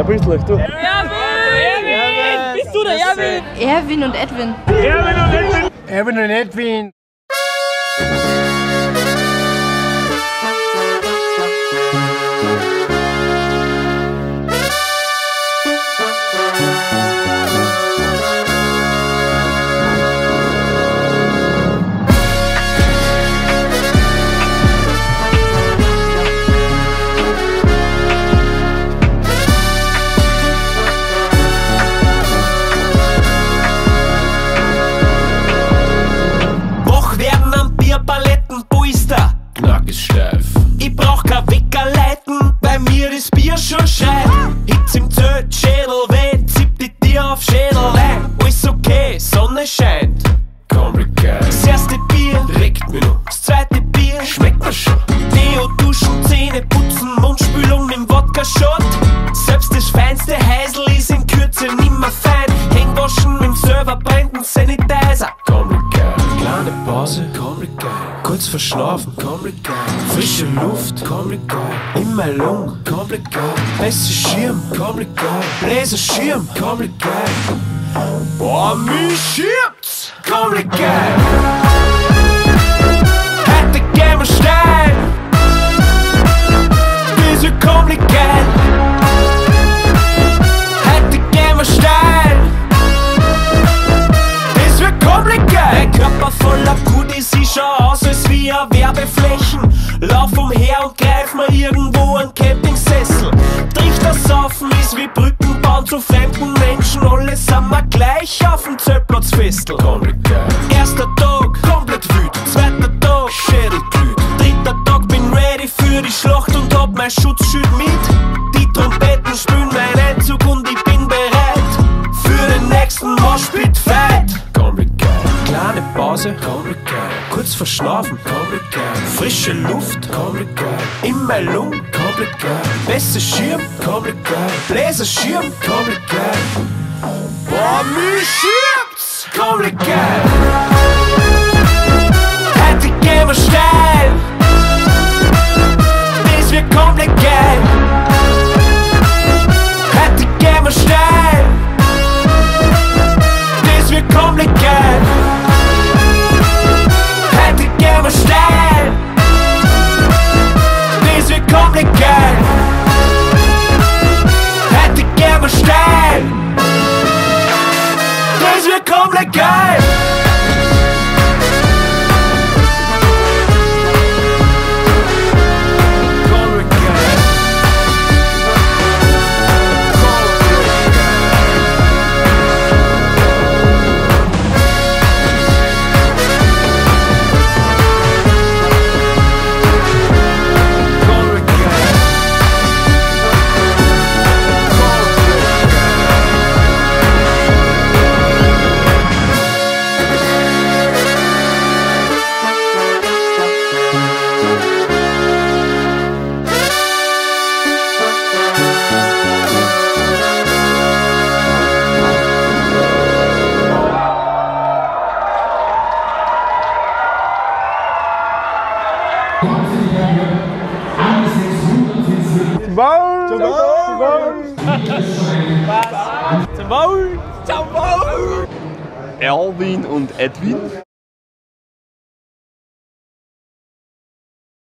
Wer bist du? Du? Erwin! Bist du der Erwin? Erwin und Edwin. Erwin und Edwin. Erwin und Edwin. Ich brauch kein Wickerleiten, bei mir ist Bier schon scheit. Hitz im Zöd, Schädel weh, zipp die Tier auf Schädel ein. Alles okay, Sonne scheint. Komplett geil. Das erste Bier regt mich noch, das zweite Bier schmeckt mir schon. Deo duschen, Zähne putzen, Mundspülung im Wodka-Shot. Selbst das feinste Heisel ist in Kürze nimmer fein. Hängewaschen im Server brennt ein Sanitizer. Komplett geil. Kleine Pause, komplett geil. Kurz verschlafen, komplett geil. Frische Luft, komplett geil. In mein Lung, komplett geil. Beste Schirm, komplett geil. Bläserschirm, komplett geil. Boah, mich schirmt's, komplett geil. Heute gehen wir steil. Wir sind komplett geil. Heute gehen wir steil. Das wird komplett geil. Mein Körper voller Goodies, ich schau aus wie ein Werbeflächen. Lauf umher und greif mir irgendwo einen Campingsessel. Trichter saufen ist wie Brücken bauen zu fremden Menschen. Alle sind wir gleich auf dem Zeltplatzfestl. Komplett geil. Erster Tag, komplett wütend. Zweiter Tag, Schädel blüht. Dritter Tag, bin ready für die Schlacht und hab mein Schutzschild mit. Die Trompeten spülen mein Einzug und ich bin bereit für den nächsten Moshpit-Fight. Komplett geil. Kleine Pause, komplett geil. Kurz verschlafen, komplett geil. Frische Luft, komplett geil. In mein Lung, komplett geil. Beste Schirm, komplett geil. Bläserschirm, komplett geil. Boah, mich schirmt's, komplett geil. Heute gehen wir steil. Das wird komplett geil. Heute gehen wir steil. Das wird komplett geil. Komplett geil. Hätte gern mal steil. Das wird komplett geil. Erwin und Edwin.